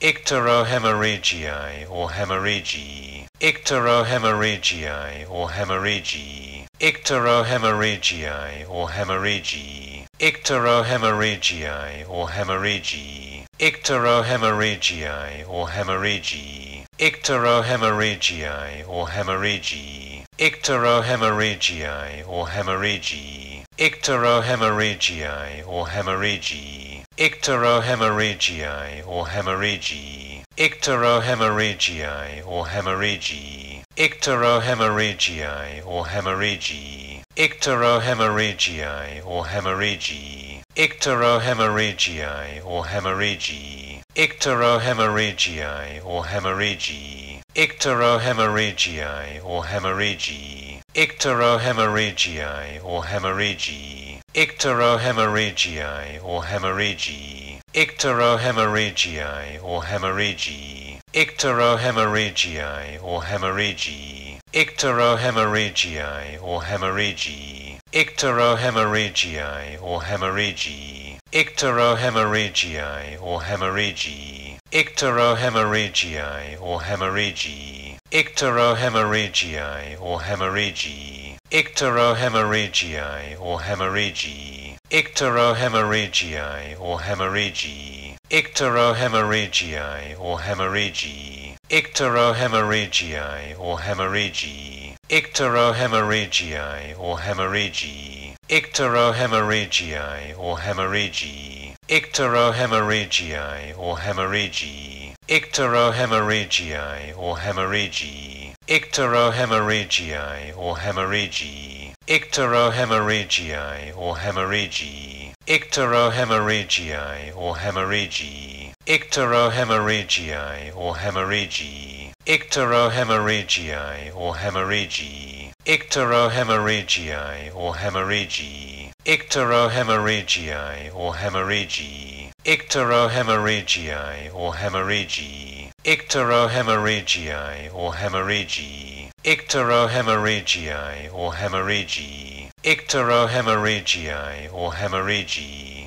Icterohemorrhagiae or hemorrhage. Icterohemorrhagiae or hemorrhage. Icterohemorrhagiae or hemorrhage. Icterohemorrhagiae or hemorrhage. Icterohemorrhagiae or hemorrhage. Icterohemorrhagiae or hemorrhage. Icterohemorrhagiae or hemorrhage. Icterohemorrhagiae or hemorrhage. Icterohemorrhagiae or hemorrhage. Icterohemorrhagiae or hemorrhage. Icterohemorrhagiae or hemorrhage. Icterohemorrhagiae or hemorrhage. Icterohemorrhagiae or hemorrhage. Icterohemorrhagiae or hemorrhage. Icterohemorrhagiae or hemorrhage. Icterohemorrhagiae or hemorrhage. Icterohemorrhagiae or hemorrhage. Icterohemorrhagiae or hemorrhage. Icterohemorrhagiae or hemorrhage. Icterohemorrhagiae or hemorrhage. Icterohemorrhagiae or hemorrhage. Icterohemorrhagiae or hemorrhage. Icterohemorrhagiae or hemorrhage. Icterohemorrhagiae or hemorrhage. Icterohemorrhagiae or hemorrhage. Icterohemorrhagiae or hemorrhage. Icterohemorrhagiae or hemorrhage. Icterohemorrhagiae or hemorrhage. Icterohemorrhagiae or hemorrhage. Icterohemorrhagiae or hemorrhage. Icterohemorrhagiae or hemorrhage. Icterohemorrhagiae or hemorrhage. Icterohemorrhagiae or hemorrhage. Icterohemorrhagiae or hemorrhage. Icterohemorrhagiae or hemorrhage. Icterohemorrhagiae or hemorrhage. Icterohemorrhagiae or hemorrhage. Icterohemorrhagiae or hemorrhage. Icterohemorrhagiae or hemorrhage. Icterohemorrhagiae or hemorrhage. Icterohemorrhagiae or hemorrhage. Icterohemorrhagiae or hemorrhage. Icterohemorrhagiae or hemorrhage.